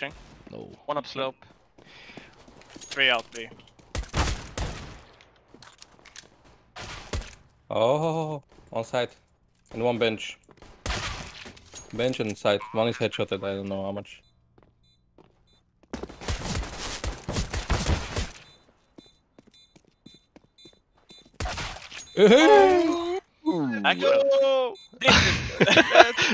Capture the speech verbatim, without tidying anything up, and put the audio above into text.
Watching. No. One up slope. Three out B. Oh, on side. And one bench. Bench and side. One is headshotted, I don't know how much. Hey! Ooh. I go!